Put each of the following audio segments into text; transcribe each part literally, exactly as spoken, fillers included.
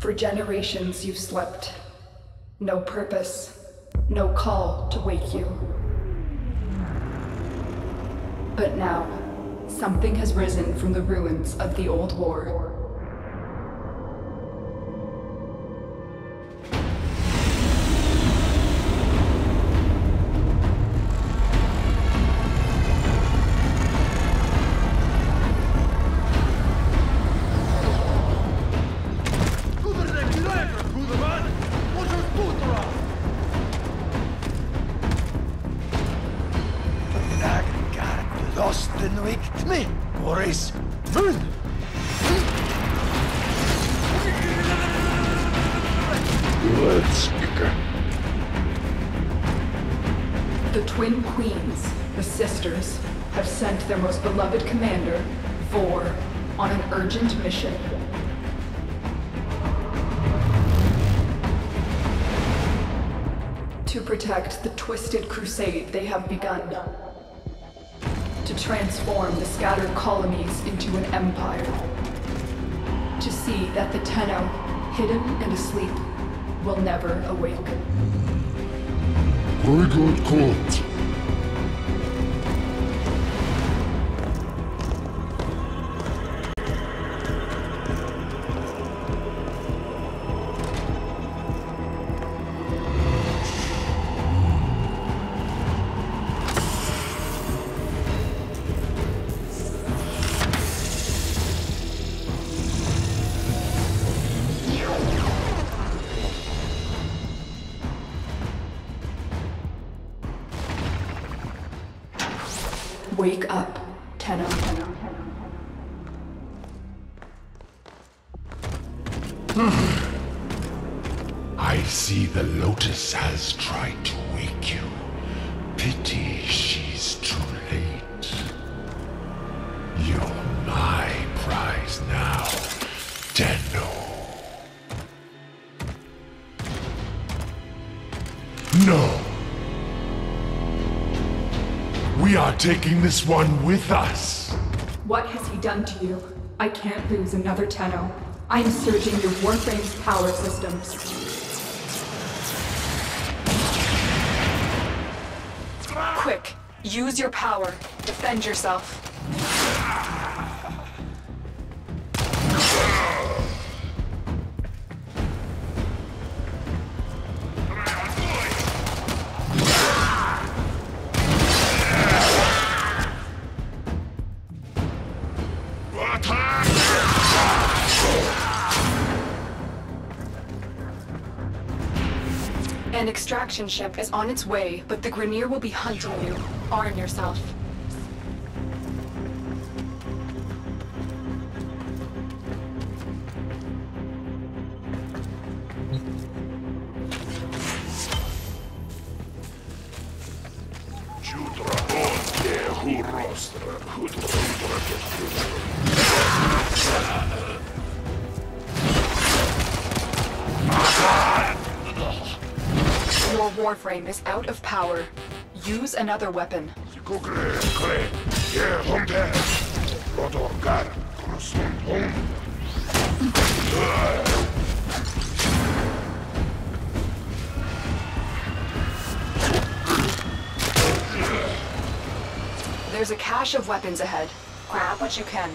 For generations you've slept. No purpose, no call to wake you. But now, something has risen from the ruins of the old war. Beloved commander, Vor, on an urgent mission. To protect the twisted crusade they have begun. To transform the scattered colonies into an empire. To see that the Tenno, hidden and asleep, will never awake. Very good call. Wake up, Tenno. I see the Lotus has tried to wake you. Pity she's too late. You're my prize now, Tenno. No! We are taking this one with us! What has he done to you? I can't lose another Tenno. I am surging your Warframe's power systems. Quick! Use your power. Defend yourself. An extraction ship is on its way, but the Grenier will be hunting you. Arm yourself. Warframe is out of power. Use another weapon. There's a cache of weapons ahead. Grab what you can.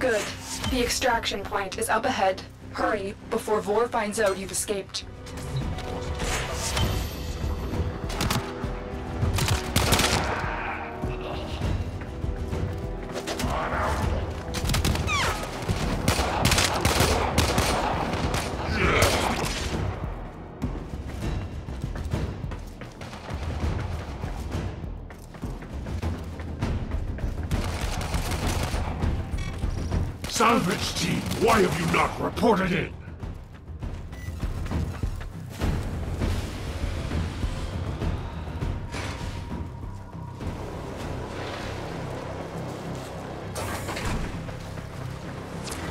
Good. The extraction point is up ahead. Hurry, before Vor finds out you've escaped. Salvage team, why have you not reported in?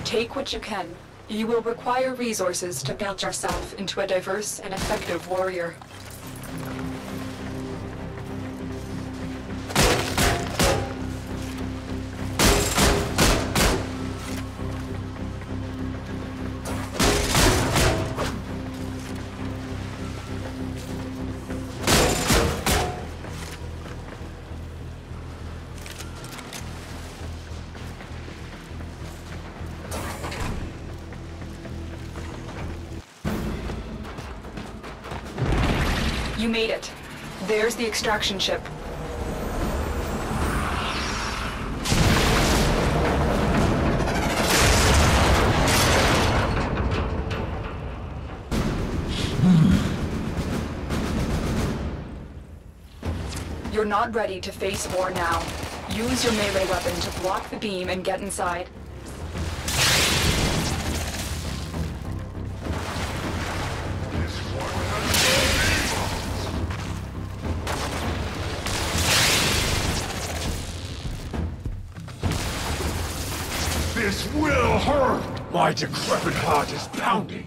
Take what you can. You will require resources to build yourself into a diverse and effective warrior. You made it. There's the extraction ship. You're not ready to face war now. Use your melee weapon to block the beam and get inside. This will hurt! My decrepit heart is pounding.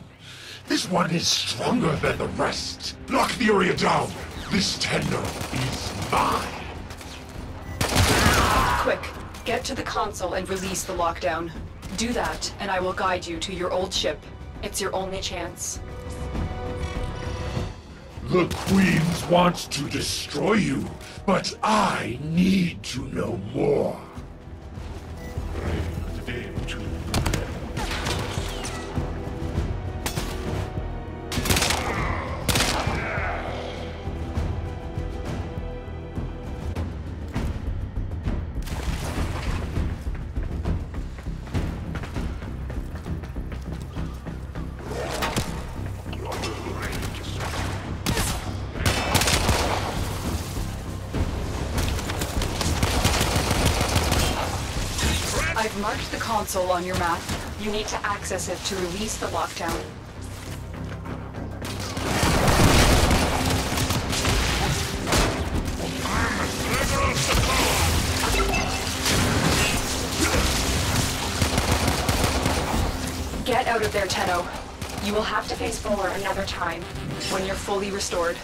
This one is stronger than the rest. Lock the area down. This Tenno is mine. Quick, get to the console and release the lockdown. Do that, and I will guide you to your old ship. It's your only chance. The Queen wants to destroy you, but I need to know more. I've marked the console on your map. You need to access it to release the lockdown. Get out of there, Tenno. You will have to face Vor another time, when you're fully restored.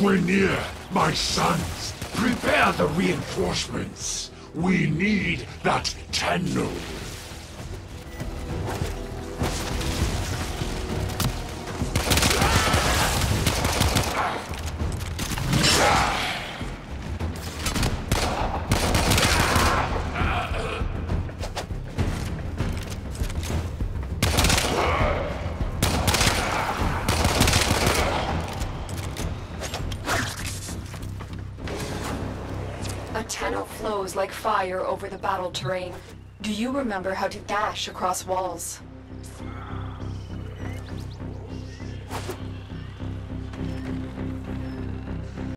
We're near, my sons. Prepare the reinforcements. We need that Tenno. A Tenno flows like fire over the battle terrain. Do you remember how to dash across walls?